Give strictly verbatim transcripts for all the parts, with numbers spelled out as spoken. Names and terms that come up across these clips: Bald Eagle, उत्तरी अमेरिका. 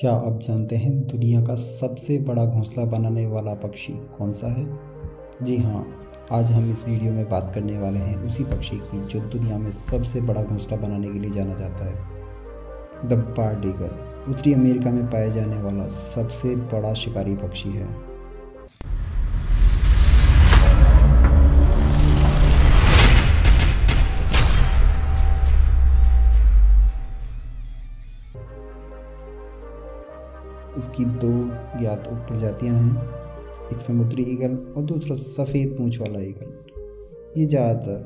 क्या आप जानते हैं दुनिया का सबसे बड़ा घोंसला बनाने वाला पक्षी कौन सा है? जी हाँ, आज हम इस वीडियो में बात करने वाले हैं उसी पक्षी की जो दुनिया में सबसे बड़ा घोंसला बनाने के लिए जाना जाता है। द बाल्ड ईगल उत्तरी अमेरिका में पाया जाने वाला सबसे बड़ा शिकारी पक्षी है। इसकी दो ज्ञात उप प्रजातियाँ हैं, एक समुद्री ईगल और दूसरा सफ़ेद पूँछ वाला ईगल। ये ज़्यादातर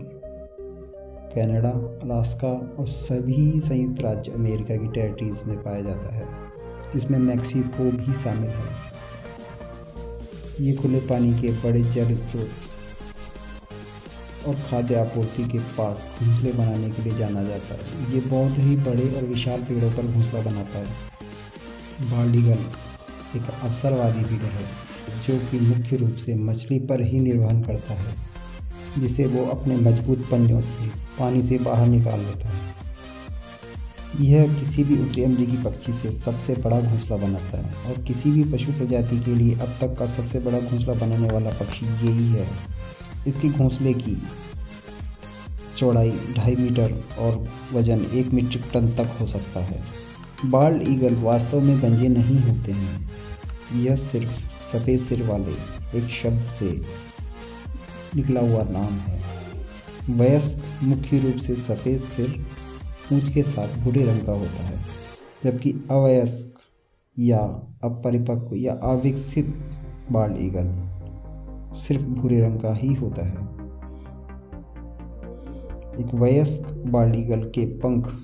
कनाडा, अलास्का और सभी संयुक्त राज्य अमेरिका की टेरिटरीज में पाया जाता है, जिसमें मैक्सिको भी शामिल है। ये खुले पानी के बड़े जल स्रोत और खाद्य आपूर्ति के पास घोंसले बनाने के लिए जाना जाता है। ये बहुत ही बड़े और विशाल पेड़ों पर घोंसला बनाता है। बाल्ड ईगल एक अवसरवादी ईगल है जो कि मुख्य रूप से मछली पर ही निर्भर करता है, जिसे वो अपने मजबूत पंजों से पानी से बाहर निकाल लेता है। यह किसी भी उत्तरी अमेरिकी पक्षी से सबसे बड़ा घोंसला बनाता है और किसी भी पशु प्रजाति के लिए अब तक का सबसे बड़ा घोंसला बनाने वाला पक्षी यही है। इसके घोंसले की चौड़ाई ढाई मीटर और वजन एक मीट्रिक टन तक हो सकता है। बाल्ड ईगल वास्तव में गंजे नहीं होते हैं। यह सिर्फ सफ़ेद सिर वाले एक शब्द से निकला हुआ नाम है। वयस्क मुख्य रूप से सफ़ेद सिर पूँछ के साथ भूरे रंग का होता है, जबकि अवयस्क या अपरिपक्व या अविकसित बाल्ड ईगल सिर्फ भूरे रंग का ही होता है। एक वयस्क बाल्ड ईगल के पंख,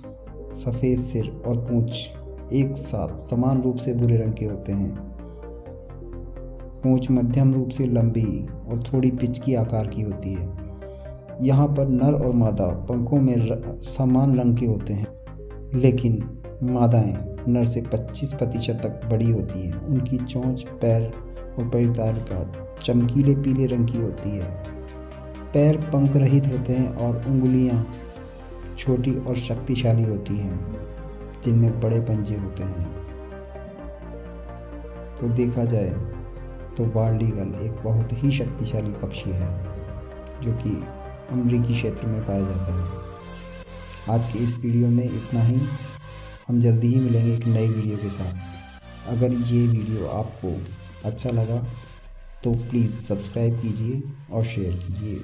सफ़ेद सिर और पूँछ एक साथ समान रूप से भूरे रंग के होते हैं। पूँछ मध्यम रूप से लंबी और थोड़ी पिचकी आकार की होती है। यहाँ पर नर और मादा पंखों में र... समान रंग के होते हैं, लेकिन मादाएं नर से पच्चीस प्रतिशत तक बड़ी होती हैं। उनकी चोंच, पैर और परितालिका चमकीले पीले रंग की होती है। पैर पंख रहित होते हैं और उंगलियाँ छोटी और शक्तिशाली होती हैं, जिनमें बड़े पंजे होते हैं। तो देखा जाए तो बाल्ड ईगल एक बहुत ही शक्तिशाली पक्षी है जो कि अमेरिकी क्षेत्र में पाया जाता है। आज के इस वीडियो में इतना ही। हम जल्दी ही मिलेंगे एक नई वीडियो के साथ। अगर ये वीडियो आपको अच्छा लगा तो प्लीज़ सब्सक्राइब कीजिए और शेयर कीजिए।